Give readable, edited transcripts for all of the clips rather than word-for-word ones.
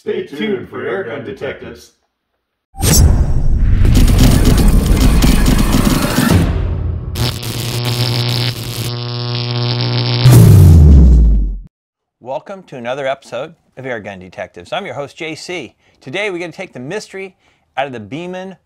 Stay tuned for Airgun Detectives. Welcome to another episode of Airgun Detectives. I'm your host, JC. Today we're going to take the mystery out of the Beeman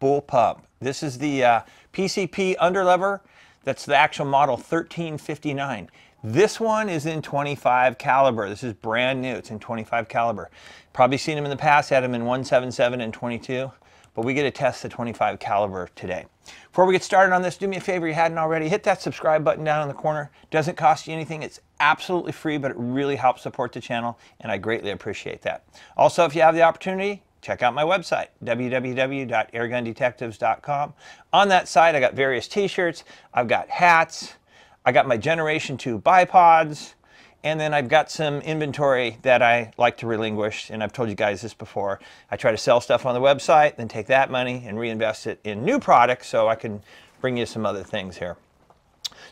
Bullpup. This is the PCP underlever. That's the actual model 1359. This one is in 25 caliber. This is brand new. It's in 25 caliber. Probably seen them in the past. Had them in 177 and 22, but we get to test the 25 caliber today. Before we get started on this, do me a favor if you hadn't already. Hit that subscribe button down in the corner. Doesn't cost you anything. It's absolutely free, but it really helps support the channel, and I greatly appreciate that. Also, if you have the opportunity, check out my website, www.airgundetectives.com. On that site, I got various t-shirts, I've got hats, I got my Generation 2 bipods, and then I've got some inventory that I like to relinquish, and I've told you guys this before. I try to sell stuff on the website, then take that money and reinvest it in new products so I can bring you some other things here.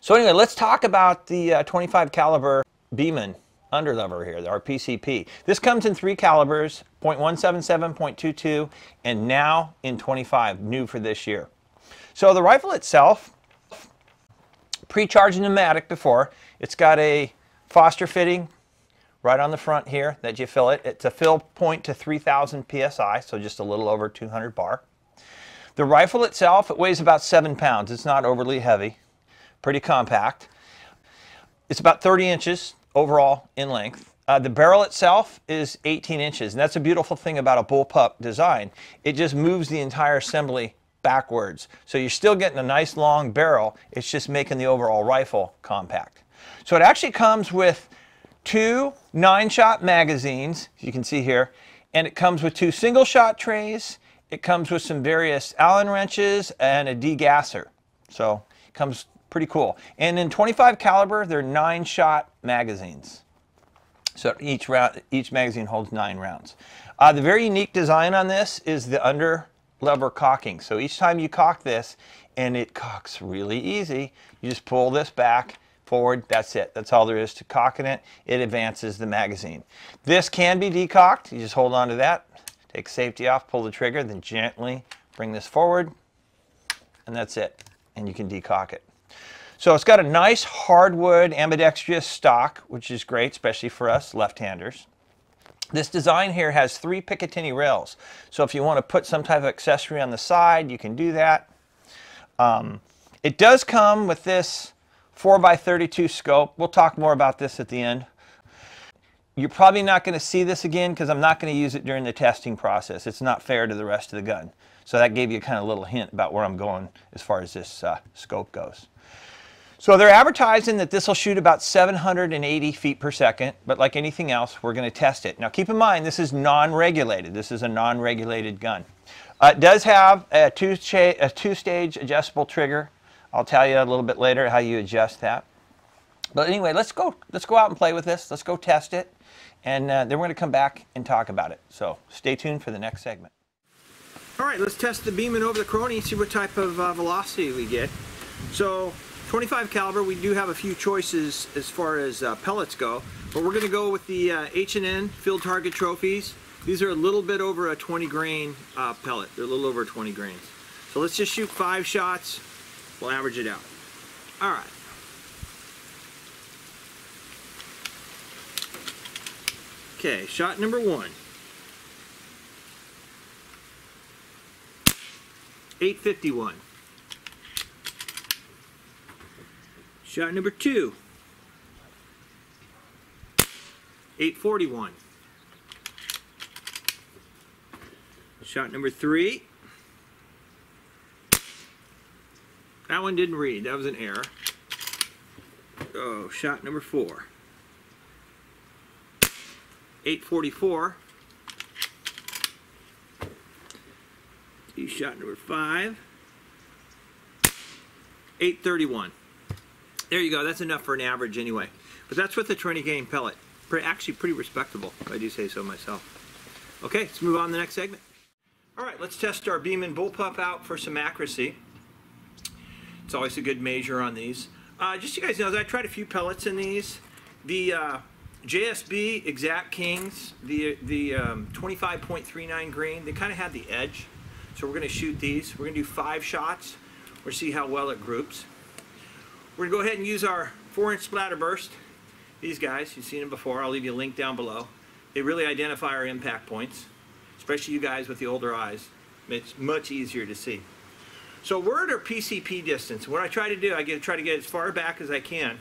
So anyway, let's talk about the 25 caliber Beeman underlever here, our PCP. This comes in three calibers, .177, .22, and now in 25, new for this year. So the rifle itself, pre-charged pneumatic before. It's got a Foster fitting right on the front here that you fill it. It's a fill point to 3,000 PSI, so just a little over 200 bar. The rifle itself, it weighs about 7 pounds. It's not overly heavy, pretty compact. It's about 30 inches overall in length. The barrel itself is 18 inches, and that's a beautiful thing about a bullpup design. It just moves the entire assembly backwards. So you're still getting a nice long barrel, it's just making the overall rifle compact. So it actually comes with two 9-shot magazines, you can see here, and it comes with two single-shot trays, it comes with some various Allen wrenches and a degasser. So it comes pretty cool. And in 25 caliber, they're 9-shot magazines. So each magazine holds 9 rounds. The very unique design on this is the underlever cocking. So each time you cock this, and it cocks really easy, you just pull this back, forward, that's it. That's all there is to cocking it. It advances the magazine. This can be decocked. You just hold on to that, take safety off, pull the trigger, then gently bring this forward, and that's it. And you can decock it. So it's got a nice hardwood ambidextrous stock, which is great, especially for us left-handers. This design here has 3 Picatinny rails. So if you want to put some type of accessory on the side, you can do that. It does come with this 4x32 scope. We'll talk more about this at the end. You're probably not going to see this again because I'm not going to use it during the testing process. It's not fair to the rest of the gun. So that gave you kind of a little hint about where I'm going as far as this scope goes. So they're advertising that this will shoot about 780 feet per second, but like anything else, we're going to test it. Now keep in mind, this is non-regulated. This is a non-regulated gun. It does have a two-stage adjustable trigger. I'll tell you a little bit later how you adjust that. But anyway, let's go out and play with this. Let's go test it, and then we're going to come back and talk about it. So stay tuned for the next segment. All right, let's test the Beeman over the crony and see what type of velocity we get. So 25 caliber, we do have a few choices as far as pellets go, but we're going to go with the H&N Field Target Trophies. These are a little bit over a 20 grain pellet. They're a little over 20 grains. So let's just shoot 5 shots. We'll average it out. All right. Okay, shot number 1. 851. Shot number 2, 841. Shot number 3, that one didn't read, that was an error. Oh, shot number 4, 844. Shot number 5, 831. There you go, that's enough for an average anyway. But that's with a 20 grain pellet. Actually pretty respectable, if I do say so myself. Okay, let's move on to the next segment. All right, let's test our Beeman Bullpup out for some accuracy. It's always a good measure on these. Just so you guys know, I tried a few pellets in these. The JSB Exact Kings, the 25.39 grain, they kind of had the edge. So we're going to shoot these. We're going to do 5 shots. We'll see how well it groups. We're going to go ahead and use our 4-inch Splatterburst. These guys, you've seen them before. I'll leave you a link down below. They really identify our impact points, especially you guys with the older eyes. It's much easier to see. So we're at our PCP distance. What I try to do, I try to get as far back as I can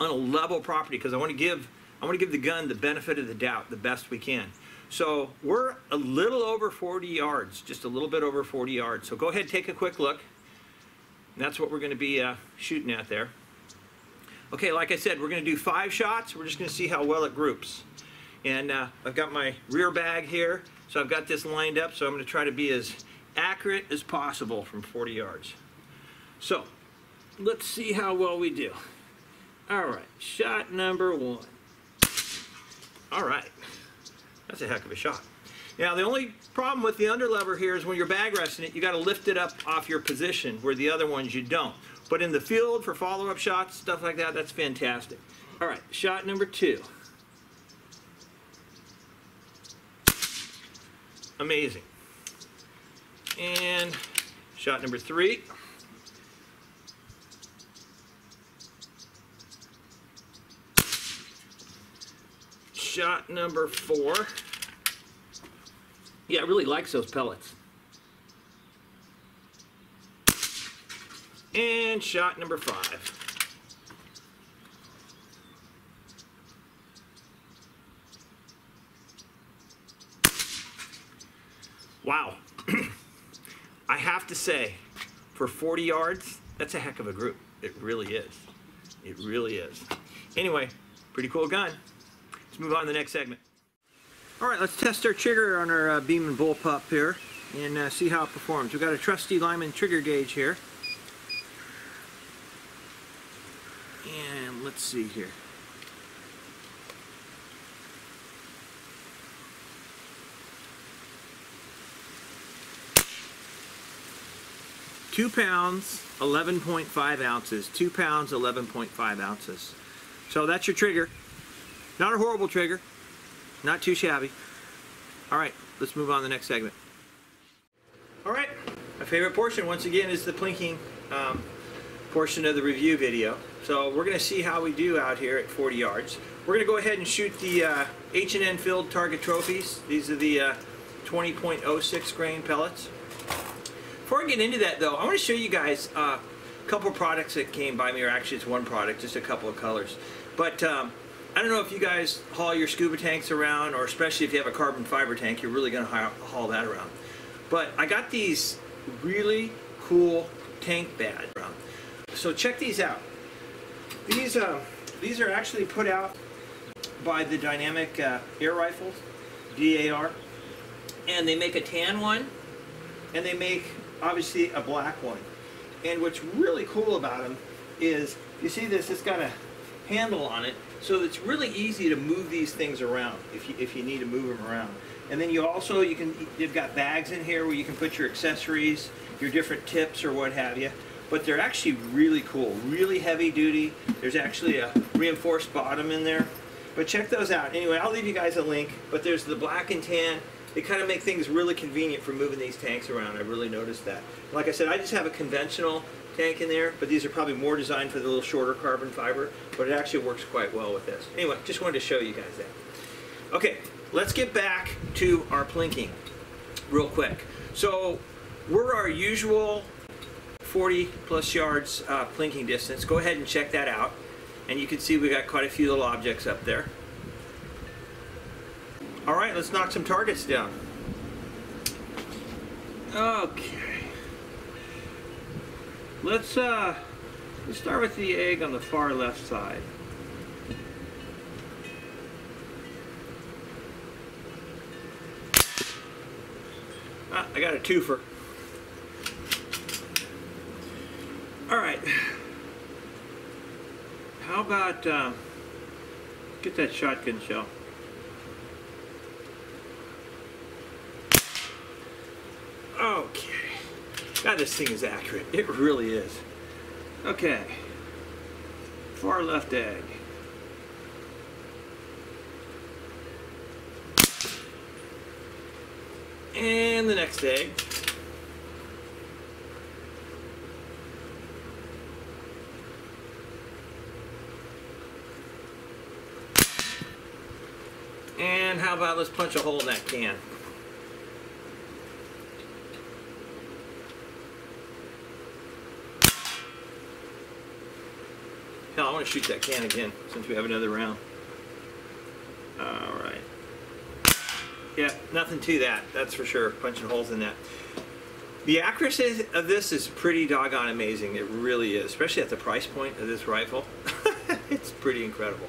on a level property, because I want to give the gun the benefit of the doubt the best we can. So we're a little over 40 yards, just a little bit over 40 yards. So go ahead, take a quick look. And that's what we're going to be shooting at there. Okay, like I said, we're going to do 5 shots. We're just going to see how well it groups. And I've got my rear bag here, so I've got this lined up. So I'm going to try to be as accurate as possible from 40 yards. So let's see how well we do. All right, shot number 1. All right. That's a heck of a shot. Now, the only problem with the underlever here is when you're bag resting it, you got to lift it up off your position, where the other ones you don't. But in the field for follow-up shots, stuff like that, that's fantastic. All right, shot number 2. Amazing. And shot number 3. Shot number 4. Yeah, I really like those pellets. And shot number 5. Wow. I have to say, for 40 yards, that's a heck of a group. It really is. It really is. Anyway, pretty cool gun. Let's move on to the next segment. All right, let's test our trigger on our Beeman Bullpup here and see how it performs. We've got a trusty Lyman trigger gauge here. And let's see here. £2, 11.5 ounces. So that's your trigger. Not a horrible trigger, not too shabby. All right, let's move on to the next segment. All right, my favorite portion once again is the plinking portion of the review video. So we're going to see how we do out here at 40 yards. We're going to go ahead and shoot the H&N Field Target Trophies. These are the 20.06 grain pellets. Before I get into that though, I want to show you guys a couple products that came by me, or actually it's one product, just a couple of colors. But I don't know if you guys haul your scuba tanks around, or especially if you have a carbon fiber tank, you're really going to haul that around. But I got these really cool tank bags. So check these out. These are actually put out by the Dynamic Air Rifles, DAR, and they make a tan one, and they make obviously a black one. And what's really cool about them is, you see this, it's got a handle on it. So it's really easy to move these things around if you need to move them around. And then you also, you've got bags in here where you can put your accessories, your different tips or what have you. But they're actually really cool, really heavy duty. There's actually a reinforced bottom in there. But check those out. Anyway, I'll leave you guys a link, but there's the black and tan. They kind of make things really convenient for moving these tanks around. I really noticed that. Like I said, I just have a conventional tank in there, but these are probably more designed for the little shorter carbon fiber, but it actually works quite well with this. Anyway, just wanted to show you guys that. Okay, let's get back to our plinking real quick. So we're our usual 40 plus yards plinking distance. Go ahead and check that out, and you can see we got quite a few little objects up there. All right, let's knock some targets down. Okay. Let's start with the egg on the far left side. Ah, I got a twofer. All right. How about get that shotgun shell? Okay. God, this thing is accurate. It really is. Okay. Far left egg. And the next egg. And how about let's punch a hole in that can. Hell, I want to shoot that can again since we have another round. Alright. Yeah, nothing to that, that's for sure, punching holes in that. The accuracy of this is pretty doggone amazing, it really is, especially at the price point of this rifle. It's pretty incredible.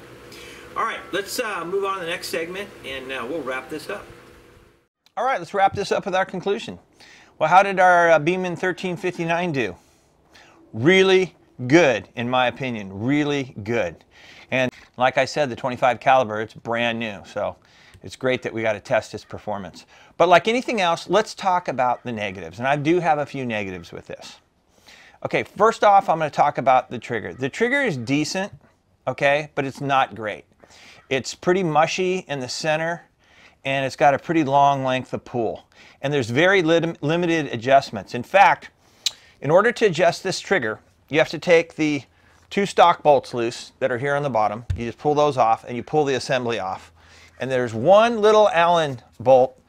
Alright, let's move on to the next segment and we'll wrap this up. Alright, let's wrap this up with our conclusion. Well, how did our Beeman 1359 do? Really good, in my opinion, really good. And like I said, the 25 caliber, it's brand new, so it's great that we got to test its performance. But like anything else, let's talk about the negatives, and I do have a few negatives with this. Okay, first off, I'm going to talk about the trigger. The trigger is decent, okay, but it's not great. It's pretty mushy in the center, and it's got a pretty long length of pull. And there's very limited adjustments. In fact, in order to adjust this trigger, you have to take the two stock bolts loose that are here on the bottom. You just pull those off, and you pull the assembly off. And there's one little Allen bolt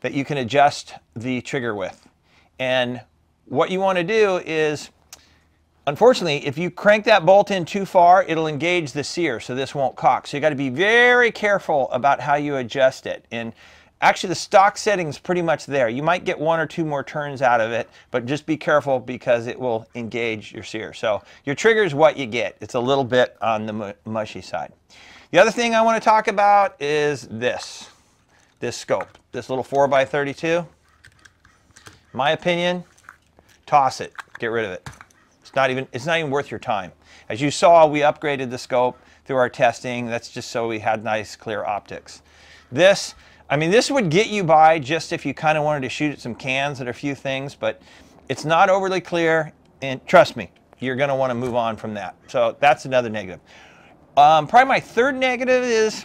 that you can adjust the trigger with. And what you want to do is, unfortunately, if you crank that bolt in too far, it'll engage the sear, so this won't cock. So you got to be very careful about how you adjust it. And actually, the stock setting's pretty much there. You might get one or two more turns out of it, but just be careful because it will engage your sear. So your trigger is what you get. It's a little bit on the mushy side. The other thing I want to talk about is this scope, this little 4x32. In my opinion, toss it, get rid of it. It's not even worth your time. As you saw, we upgraded the scope through our testing. That's just so we had nice, clear optics. This, I mean, this would get you by just if you kind of wanted to shoot at some cans and a few things, but it's not overly clear, and trust me, you're going to want to move on from that. So that's another negative. Probably my third negative is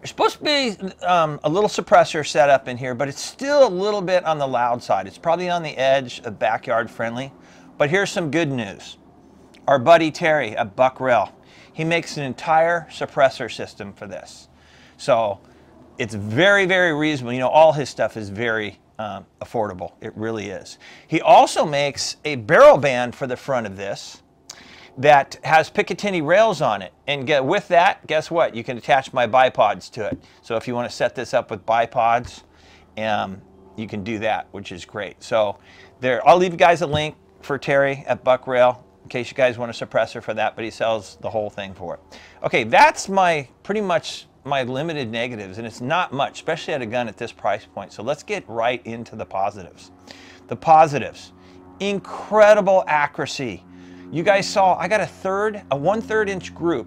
there's supposed to be a little suppressor set up in here, but it's still a little bit on the loud side. It's probably on the edge of backyard friendly. But here's some good news. Our buddy Terry at Buck-Rail, he makes an entire suppressor system for this. So it's very, very reasonable. You know, all his stuff is very affordable. It really is. He also makes a barrel band for the front of this that has Picatinny rails on it, and with that, guess what? You can attach my bipods to it. So if you want to set this up with bipods, you can do that, which is great. So there, I'll leave you guys a link for Terry at Buck-Rail in case you guys want a suppressor for that, but he sells the whole thing for it. Okay, that's my pretty much my limited negatives, and it's not much, especially at a gun at this price point. So let's get right into the positives. The positives, incredible accuracy. You guys saw I got a 1/3 inch group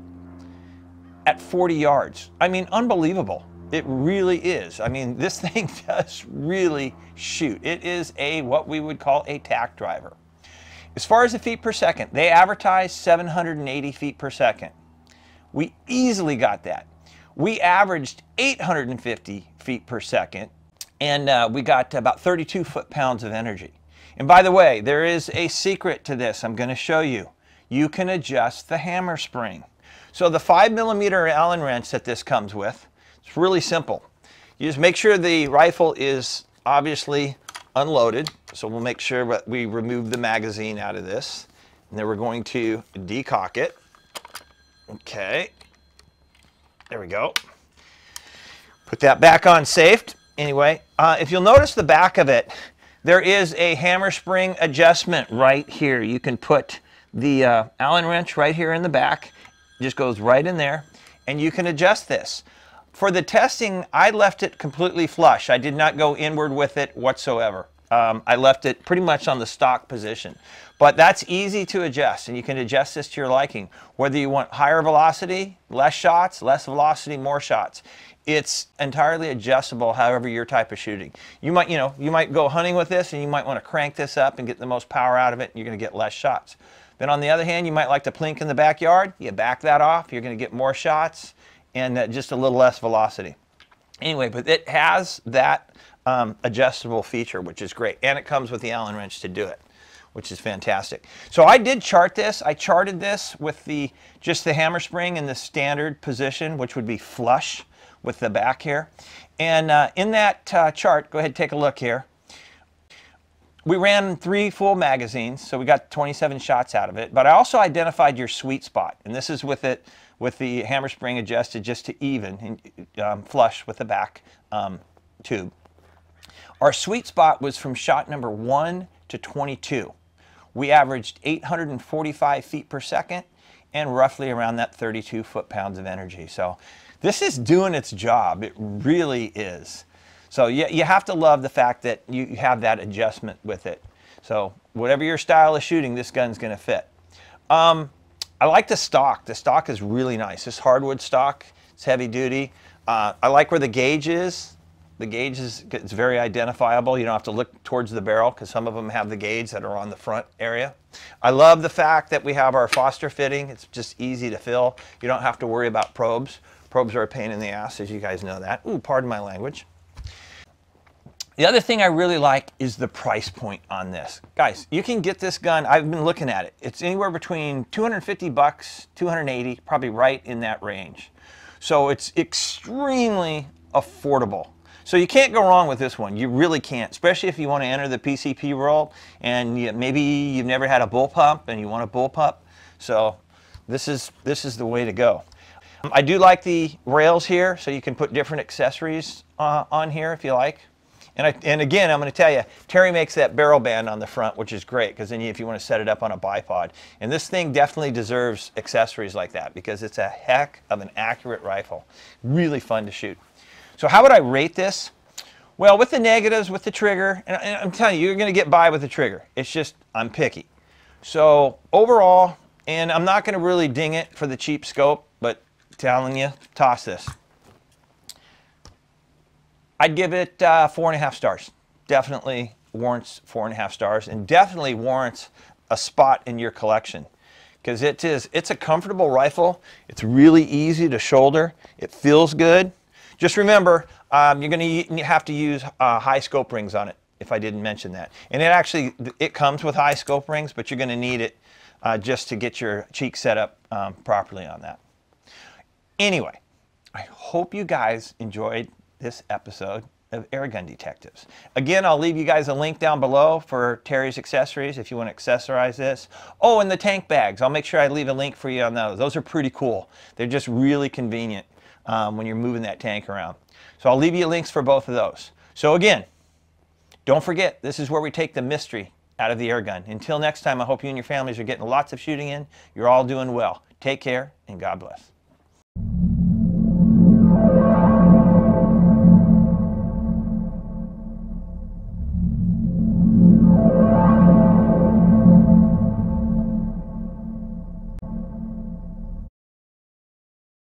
at 40 yards. I mean, unbelievable. It really is. I mean, this thing does really shoot. It is a what we would call a tack driver. As far as the feet per second, they advertise 780 feet per second. We easily got that. We averaged 850 feet per second, and we got about 32 foot-pounds of energy. And by the way, there is a secret to this I'm going to show you. You can adjust the hammer spring. So the 5mm Allen wrench that this comes with, it's really simple. You just make sure the rifle is obviously unloaded. So we'll make sure that we remove the magazine out of this. And then we're going to decock it. Okay. There we go. Put that back on safe. Anyway, if you'll notice the back of it, there is a hammer spring adjustment right here. You can put the Allen wrench right here in the back. It just goes right in there, and you can adjust this. For the testing, I left it completely flush. I did not go inward with it whatsoever. I left it pretty much on the stock position. But that's easy to adjust, and you can adjust this to your liking. Whether you want higher velocity, less shots, less velocity, more shots. It's entirely adjustable, however your type of shooting. You might go hunting with this, and you might want to crank this up and get the most power out of it, and you're going to get less shots. Then on the other hand, you might like to plink in the backyard. You back that off, you're going to get more shots, and just a little less velocity. Anyway, but it has that adjustable feature, which is great. And it comes with the Allen wrench to do it, which is fantastic. So I did chart this. I charted this with just the hammer spring in the standard position, which would be flush with the back here. And in that chart, go ahead and take a look here. We ran 3 full magazines, so we got 27 shots out of it. But I also identified your sweet spot, and this is with the hammer spring adjusted just to even and flush with the back tube. Our sweet spot was from shot number 1 to 22. We averaged 845 feet per second and roughly around that 32 foot-pounds of energy. So this is doing its job. It really is. So you have to love the fact that you have that adjustment with it. So whatever your style of shooting, this gun's going to fit. I like the stock. The stock is really nice. This hardwood stock, it's heavy duty. I like where the gauge is. The gauge is it's very identifiable. You don't have to look towards the barrel because some of them have the gauge that are on the front area. I love the fact that we have our Foster fitting. It's just easy to fill. You don't have to worry about probes. Probes are a pain in the ass, as you guys know that. Ooh, pardon my language. The other thing I really like is the price point on this. Guys, you can get this gun, I've been looking at it. It's anywhere between 250 bucks, 280, probably right in that range. So it's extremely affordable. So you can't go wrong with this one. You really can't, especially if you want to enter the PCP world and maybe you've never had a bullpup and you want a bullpup. So this is the way to go. I do like the rails here, so you can put different accessories on here if you like. And again, I'm going to tell you, Terry makes that barrel band on the front, which is great, because then if you want to set it up on a bipod. And this thing definitely deserves accessories like that, because it's a heck of an accurate rifle. Really fun to shoot. So how would I rate this? Well, with the negatives, with the trigger, and I'm telling you, you're going to get by with the trigger. It's just, I'm picky. So overall, and I'm not going to really ding it for the cheap scope, but telling you, toss this. I'd give it 4.5 stars. Definitely warrants 4.5 stars, and definitely warrants a spot in your collection, because it's a comfortable rifle. It's really easy to shoulder. It feels good. Just remember, you're going to have to use high scope rings on it. If I didn't mention that, and it comes with high scope rings, but you're going to need it just to get your cheek set up properly on that. Anyway, I hope you guys enjoyed this episode of Airgun Detectives. Again, I'll leave you guys a link down below for Terry's accessories if you want to accessorize this. Oh, and the tank bags. I'll make sure I leave a link for you on those. Those are pretty cool. They're just really convenient when you're moving that tank around. So I'll leave you links for both of those. So again, don't forget, this is where we take the mystery out of the airgun. Until next time, I hope you and your families are getting lots of shooting in. You're all doing well. Take care and God bless.